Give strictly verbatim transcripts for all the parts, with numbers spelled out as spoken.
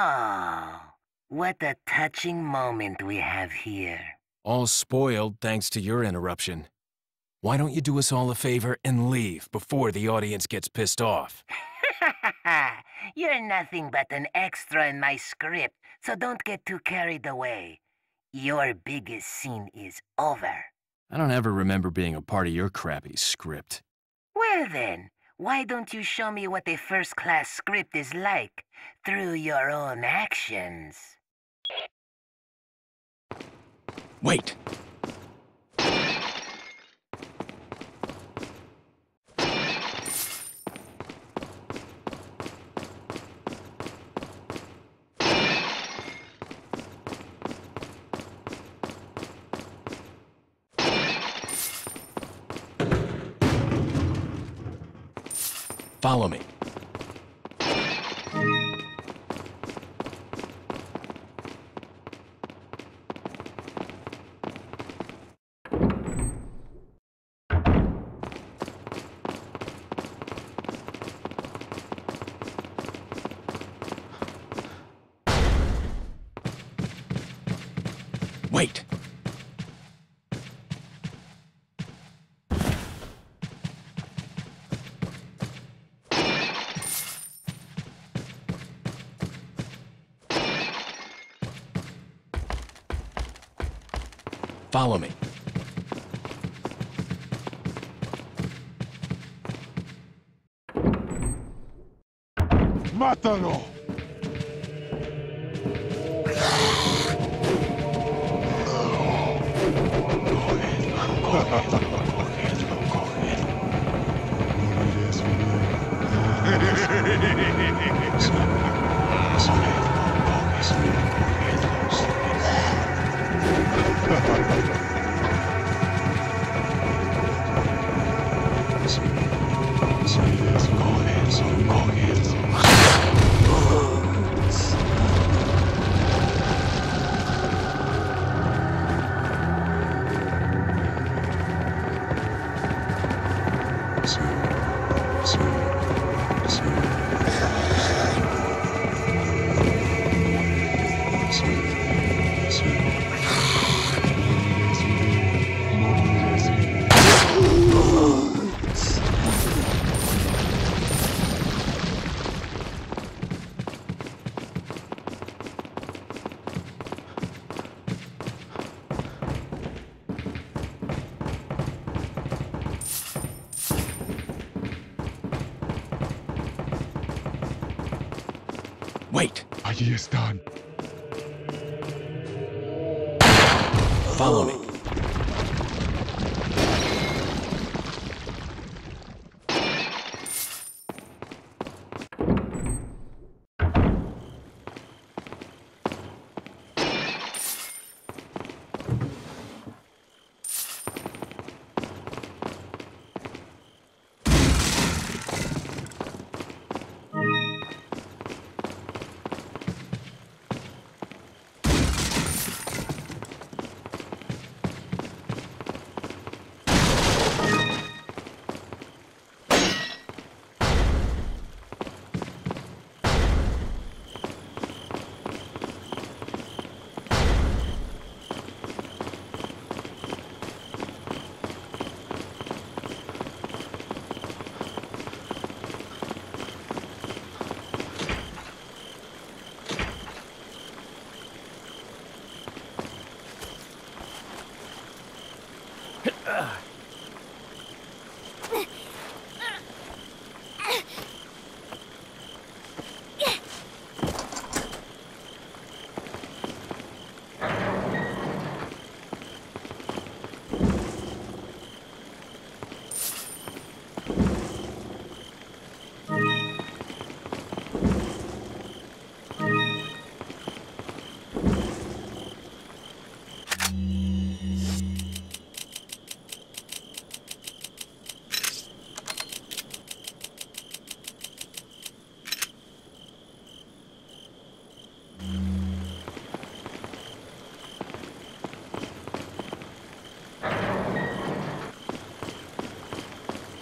Ah, what a touching moment we have here. All spoiled thanks to your interruption. Why don't you do us all a favor and leave before the audience gets pissed off? You're nothing but an extra in my script, so don't get too carried away. Your biggest scene is over. I don't ever remember being a part of your crappy script. Well then, why don't you show me what a first-class script is like through your own actions? Wait. Follow me. Wait. Follow me. Mátalo! Wait. Allí están. Follow me.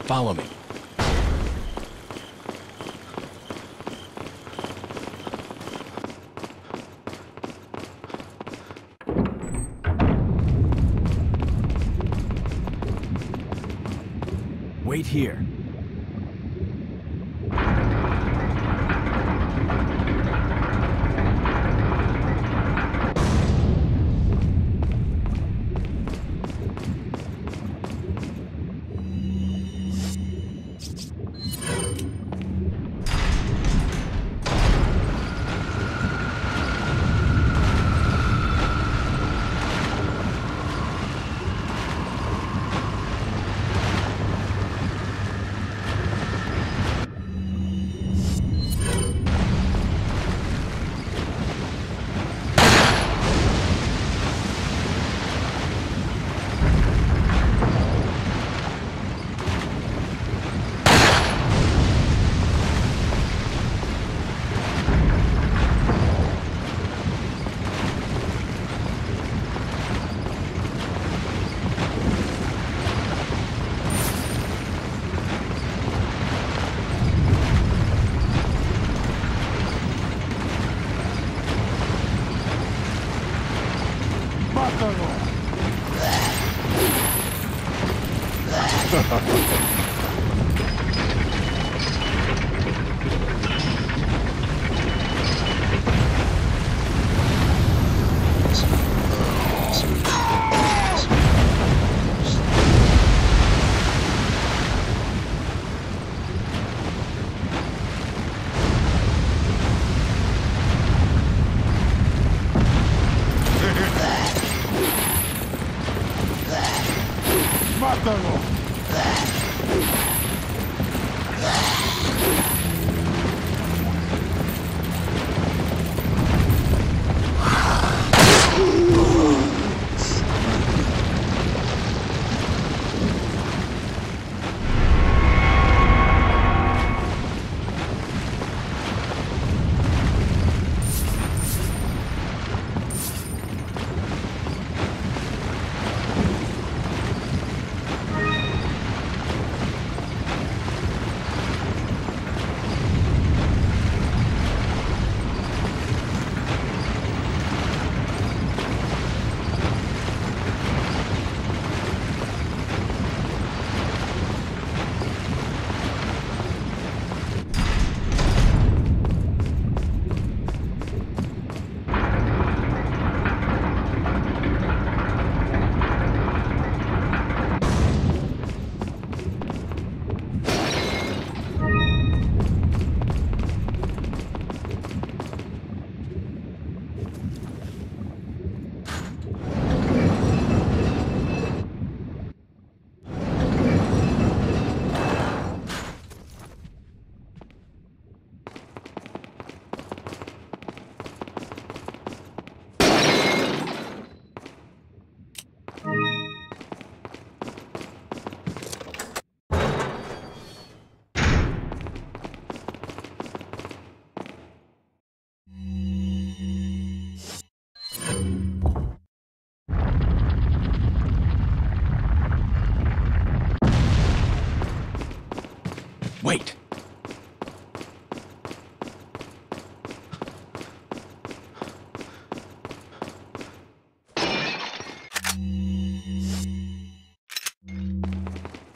Follow me. Wait here. ¡Mátalo!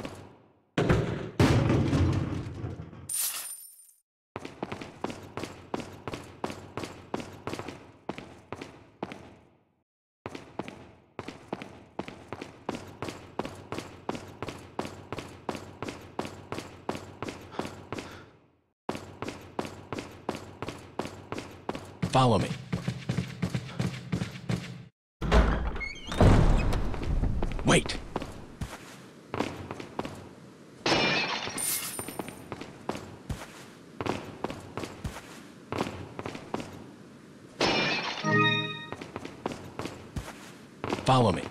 Wait! Follow me. Wait. Follow me.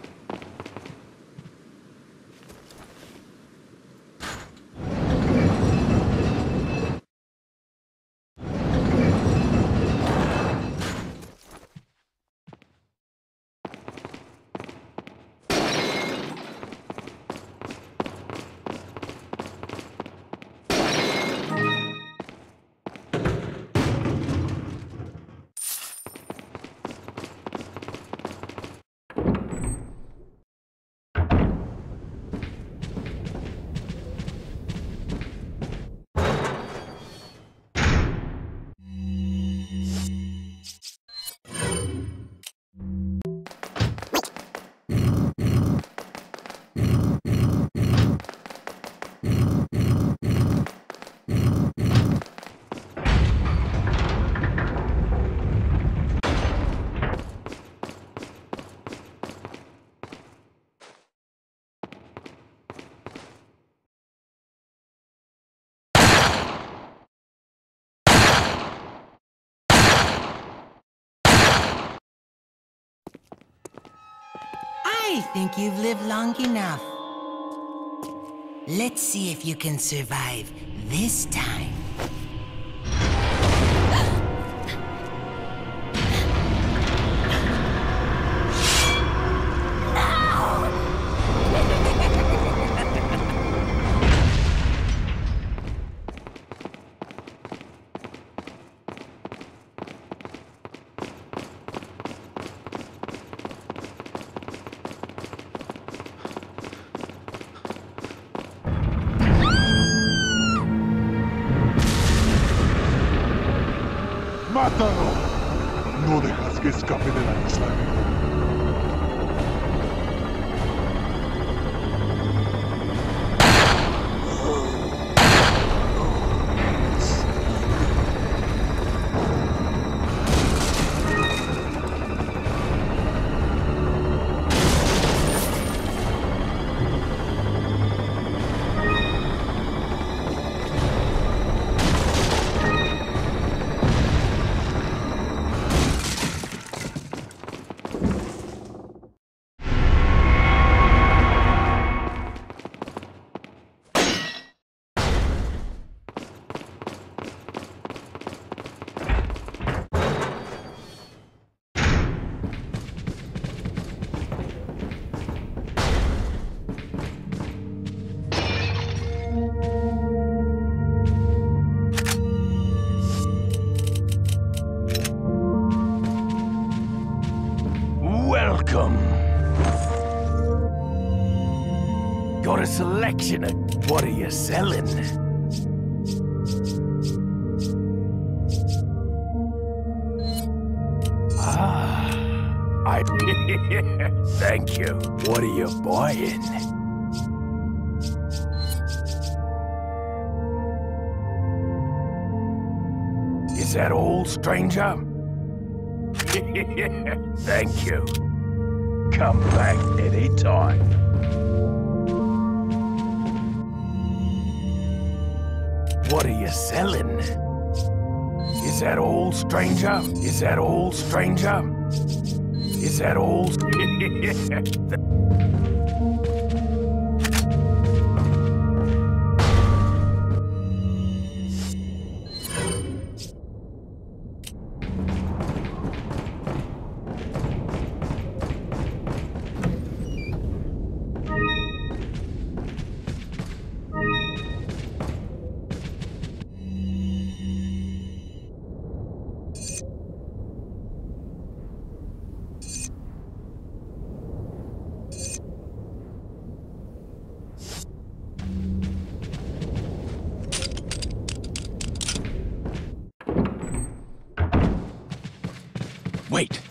I think you've lived long enough. Let's see if you can survive this time. ¡Mátalo! No dejas que escape de la isla. Got a selection of what are you selling? Ah, I thank you. What are you buying? Is that all, stranger? Thank you. Come back any time. What are you selling? Is that all, stranger? Is that all, stranger? Is that all? Wait.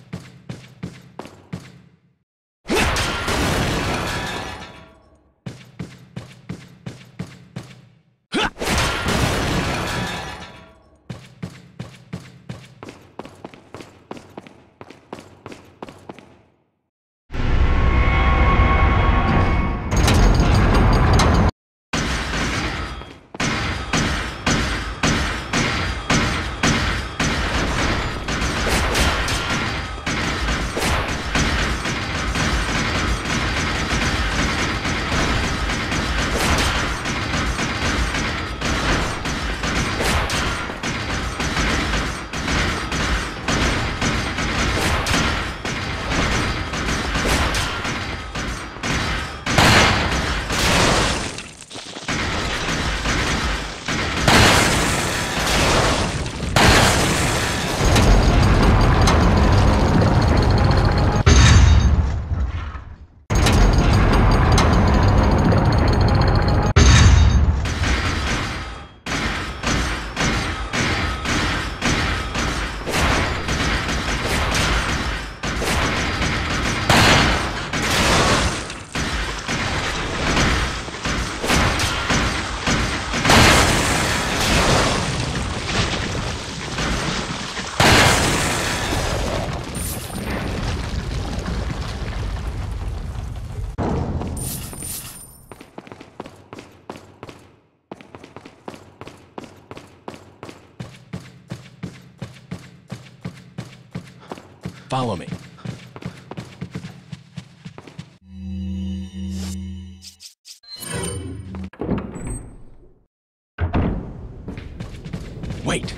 Follow me. right.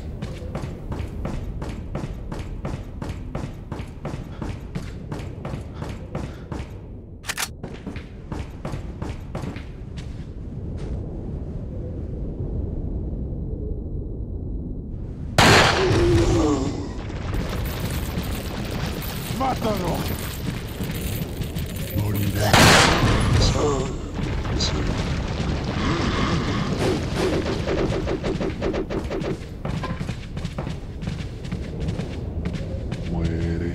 Mátalo. Morirá. Muere el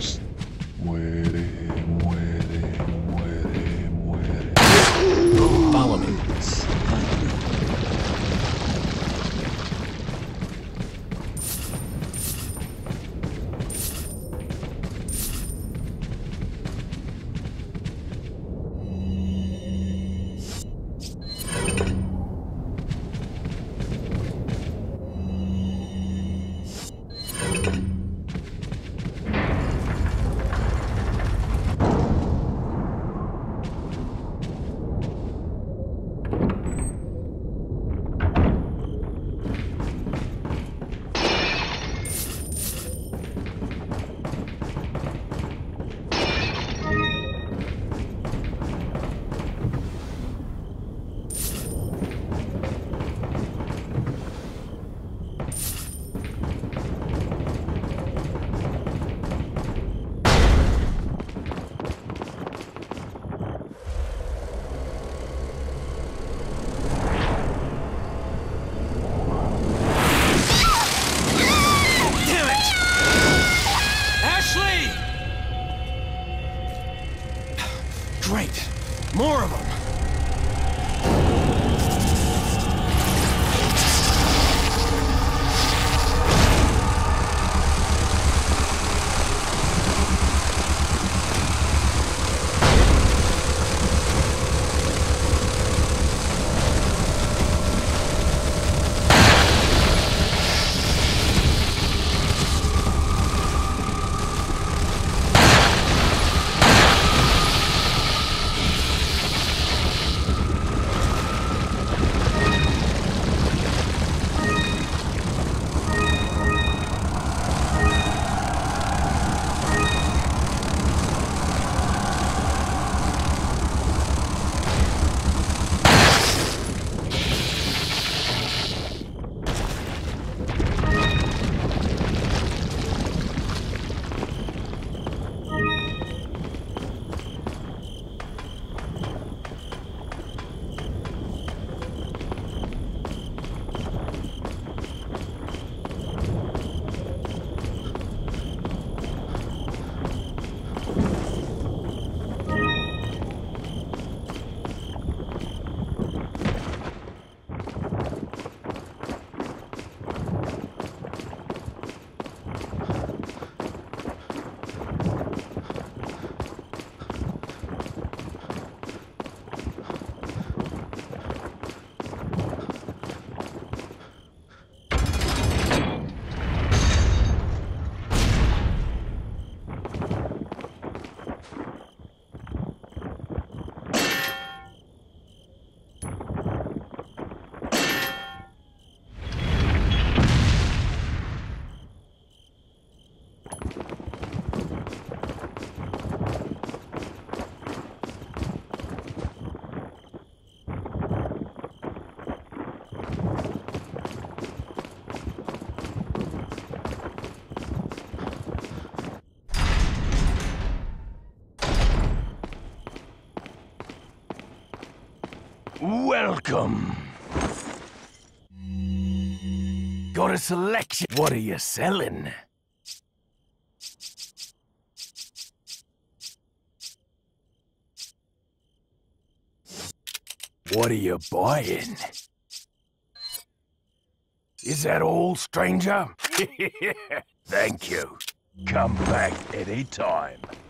cerebro. Muere, muere, muere, muere. Follow me. Great! More of them! Welcome. Got a selection. What are you selling? What are you buying? Is that all, stranger? Thank you. Come back anytime.